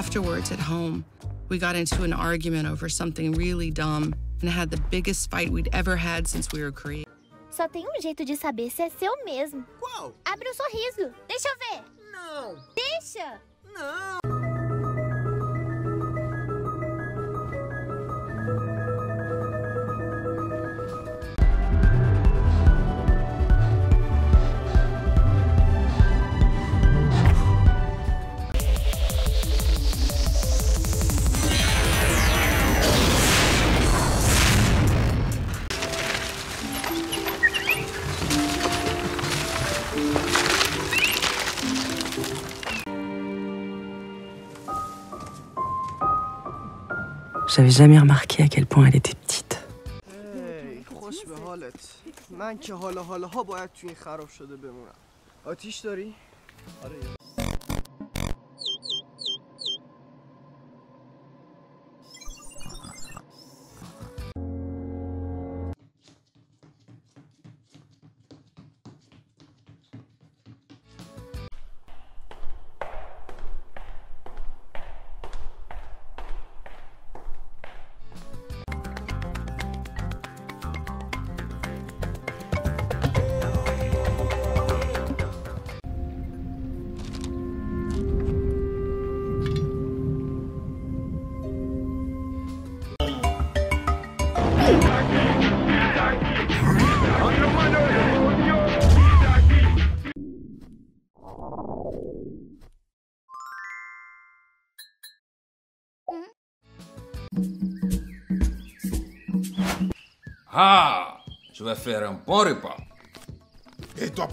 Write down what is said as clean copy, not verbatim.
Afterwards, at home, we got into an argument over something really dumb and had the biggest fight we'd ever had since we were created. Só tem jeito de saber se é seu mesmo. Qual? Abre o sorriso. Deixa eu ver. Não. Deixa. Não. J'avais jamais remarqué à quel point elle était petite. Ah, je vais faire un bon repas. Et toi,